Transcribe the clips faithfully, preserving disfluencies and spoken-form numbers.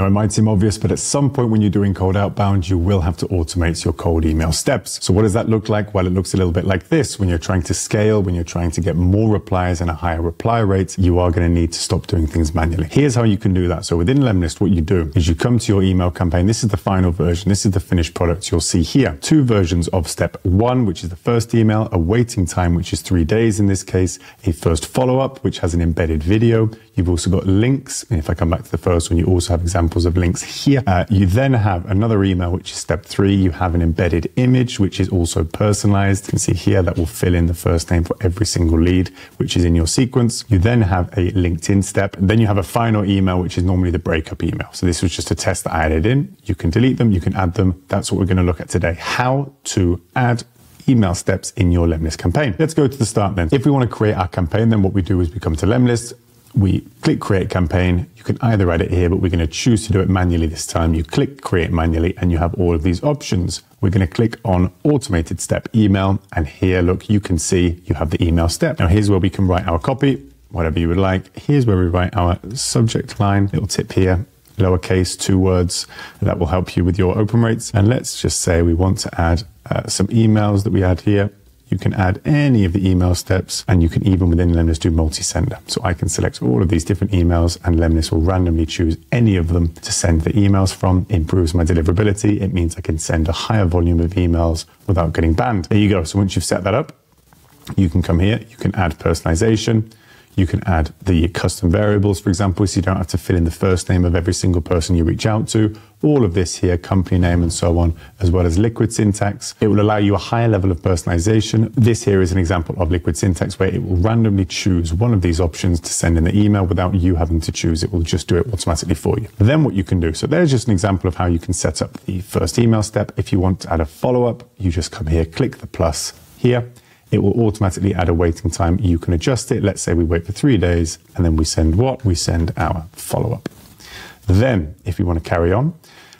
Now, it might seem obvious, but at some point when you're doing cold outbound, you will have to automate your cold email steps. So what does that look like? Well, it looks a little bit like this. When you're trying to scale, when you're trying to get more replies and a higher reply rate, you are going to need to stop doing things manually. Here's how you can do that. So within Lemlist, what you do is you come to your email campaign. This is the final version. This is the finished product you'll see here. Two versions of step one, which is the first email, a waiting time, which is three days in this case, a first follow-up, which has an embedded video. You've also got links. And if I come back to the first one, you also have examples of links here. Uh, you then have another email, which is step three. You have an embedded image, which is also personalized. You can see here that will fill in the first name for every single lead, which is in your sequence. You then have a LinkedIn step. And then you have a final email, which is normally the breakup email. So this was just a test that I added in. You can delete them. You can add them. That's what we're going to look at today. How to add email steps in your Lemlist campaign. Let's go to the start then. If we want to create our campaign, then what we do is we come to Lemlist. We click create campaign. You can either add it here, but we're going to choose to do it manually this time. You click create manually and you have all of these options. We're going to click on automated step email. And here, look, you can see you have the email step. Now here's where we can write our copy, whatever you would like. Here's where we write our subject line, little tip here, lowercase, two words. That will help you with your open rates. And let's just say we want to add uh, some emails that we add here. You can add any of the email steps, and you can even within Lemlist do multi-sender. So I can select all of these different emails and Lemlist will randomly choose any of them to send the emails from. Improves my deliverability. It means I can send a higher volume of emails without getting banned. There you go. So once you've set that up, you can come here, you can add personalization. You can add the custom variables, for example, so you don't have to fill in the first name of every single person you reach out to. All of this here, company name and so on, as well as Liquid syntax. It will allow you a higher level of personalization. This here is an example of Liquid syntax where it will randomly choose one of these options to send in the email without you having to choose. It will just do it automatically for you. Then what you can do, so there's just an example of how you can set up the first email step. If you want to add a follow-up, you just come here, click the plus here. It will automatically add a waiting time. You can adjust it. Let's say we wait for three days and then we send what? We send our follow-up. Then if you want to carry on,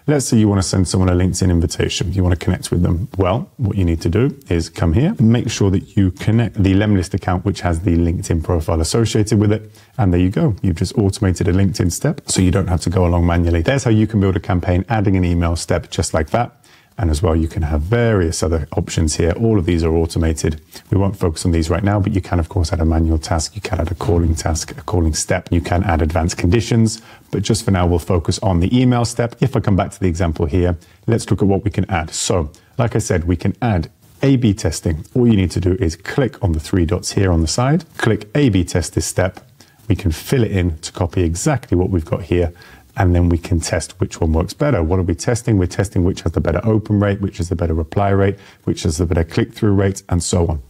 let's say you want to send someone a LinkedIn invitation. You want to connect with them. Well, what you need to do is come here, make sure that you connect the Lemlist account, which has the LinkedIn profile associated with it. And there you go. You've just automated a LinkedIn step, so you don't have to go along manually. There's how you can build a campaign, adding an email step just like that. And as well, you can have various other options here. All of these are automated. We won't focus on these right now, but you can, of course, add a manual task. You can add a calling task, a calling step. You can add advanced conditions. But just for now, we'll focus on the email step. If I come back to the example here, let's look at what we can add. So, like I said, we can add A B testing. All you need to do is click on the three dots here on the side. Click A B test this step. We can fill it in to copy exactly what we've got here. And then we can test which one works better. What are we testing? We're testing which has the better open rate, which has the better reply rate, which has the better click-through rate, and so on.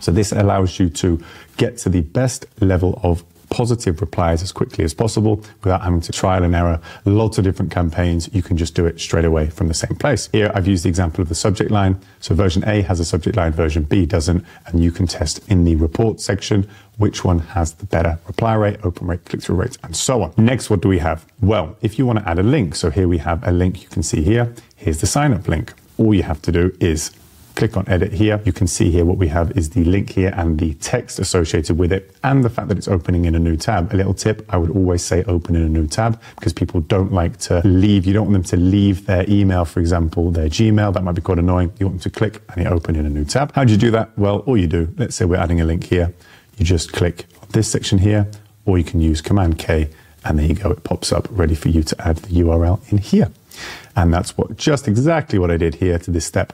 So this allows you to get to the best level of positive replies as quickly as possible without having to trial and error. Lots of different campaigns. You can just do it straight away from the same place. Here, I've used the example of the subject line. So version A has a subject line, version B doesn't. And you can test in the report section which one has the better reply rate, open rate, click-through rate, and so on. Next, what do we have? Well, if you want to add a link, so here we have a link you can see here. Here's the sign-up link. All you have to do is click on edit here. You can see here what we have is the link here and the text associated with it and the fact that it's opening in a new tab. A little tip, I would always say open in a new tab because people don't like to leave. You don't want them to leave their email, for example, their Gmail. That might be quite annoying. You want them to click and it open in a new tab. How do you do that? Well, all you do, let's say we're adding a link here. You just click this section here, or you can use Command K and there you go. It pops up ready for you to add the U R L in here. And that's what just exactly what I did here to this step.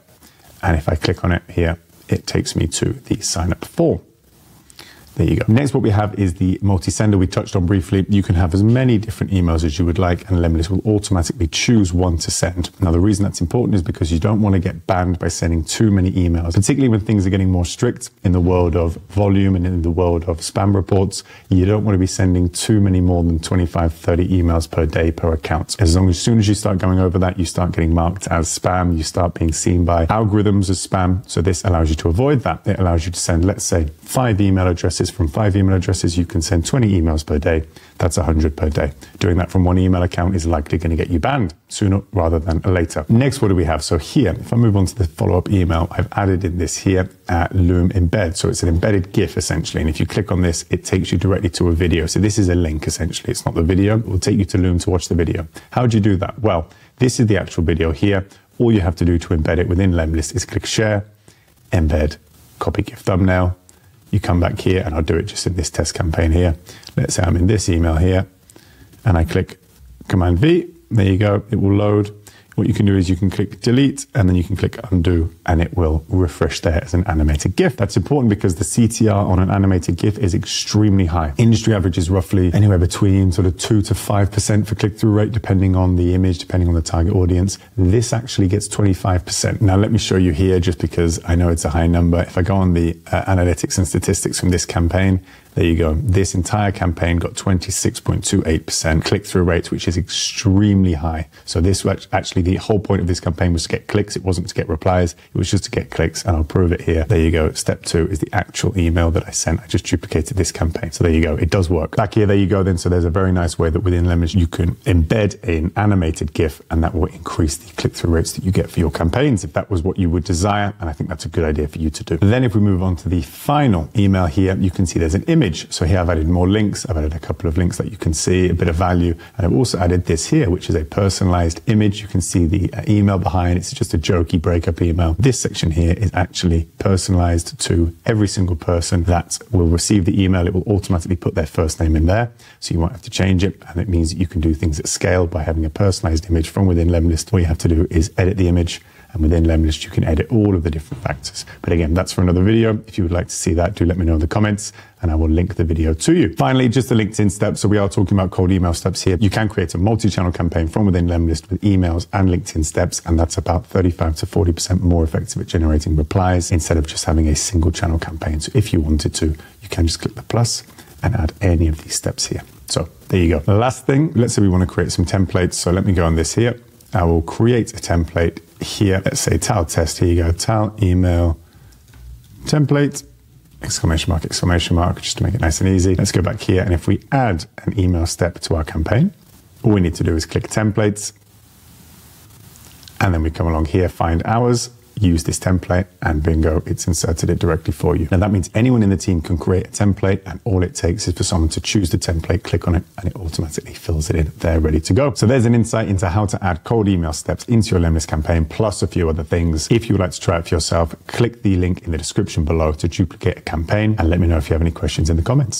And if I click on it here, it takes me to the sign up form. There you go. Next, what we have is the multi-sender we touched on briefly. You can have as many different emails as you would like, and Lemlist will automatically choose one to send. Now, the reason that's important is because you don't want to get banned by sending too many emails, particularly when things are getting more strict in the world of volume and in the world of spam reports. You don't want to be sending too many more than twenty-five, thirty emails per day per account. As long as, as soon as you start going over that, you start getting marked as spam. You start being seen by algorithms as spam. So this allows you to avoid that. It allows you to send, let's say, five email addresses from five email addresses, you can send twenty emails per day. That's one hundred per day. Doing that from one email account is likely going to get you banned sooner rather than later. Next, what do we have? So here, if I move on to the follow-up email, I've added in this here, uh, Loom embed. So it's an embedded GIF essentially. And if you click on this, it takes you directly to a video. So this is a link essentially. It's not the video. It will take you to Loom to watch the video. How do you do that? Well, this is the actual video here. All you have to do to embed it within Lemlist is click share, embed, copy GIF thumbnail. You come back here, and I'll do it just in this test campaign here. Let's say I'm in this email here and I click Command V. There you go. It will load. What you can do is you can click delete and then you can click undo and it will refresh there as an animated GIF. That's important because the C T R on an animated GIF is extremely high. Industry average is roughly anywhere between sort of two to five percent for click-through rate, depending on the image, depending on the target audience. This actually gets twenty-five percent. Now let me show you here just because I know it's a high number. If I go on the uh, analytics and statistics from this campaign, there you go. This entire campaign got twenty-six point two eight percent click-through rate, which is extremely high. So this was actually the whole point of this campaign was to get clicks. It wasn't to get replies. It was just to get clicks, and I'll prove it here. There you go. Step two is the actual email that I sent. I just duplicated this campaign. So there you go. It does work. Back here, there you go then. So there's a very nice way that within Lemlist, you can embed an animated GIF, and that will increase the click-through rates that you get for your campaigns, if that was what you would desire. And I think that's a good idea for you to do. And then if we move on to the final email here, you can see there's an image. So here I've added more links. I've added a couple of links that you can see, a bit of value. And I've also added this here, which is a personalized image. You can see the email behind. It's just a jokey breakup email. This section here is actually personalized to every single person that will receive the email. It will automatically put their first name in there. So you won't have to change it. And it means that you can do things at scale by having a personalized image from within Lemlist. All you have to do is edit the image. And within Lemlist, you can edit all of the different factors. But again, that's for another video. If you would like to see that, do let me know in the comments and I will link the video to you. Finally, just the LinkedIn steps. So we are talking about cold email steps here. You can create a multi-channel campaign from within Lemlist with emails and LinkedIn steps. And that's about thirty-five to forty percent more effective at generating replies instead of just having a single channel campaign. So if you wanted to, you can just click the plus and add any of these steps here. So there you go. The last thing, let's say we want to create some templates. So let me go on this here. I will create a template here. Let's say tile test. Here you go. Tile email template, exclamation mark, exclamation mark, just to make it nice and easy. Let's go back here. And if we add an email step to our campaign, all we need to do is click templates. And then we come along here, find ours, use this template, and bingo, it's inserted it directly for you. Now that means anyone in the team can create a template, and all it takes is for someone to choose the template, click on it, and it automatically fills it in. They're ready to go. So there's an insight into how to add cold email steps into your Lemlist campaign, plus a few other things. If you would like to try it for yourself, click the link in the description below to duplicate a campaign, and let me know if you have any questions in the comments.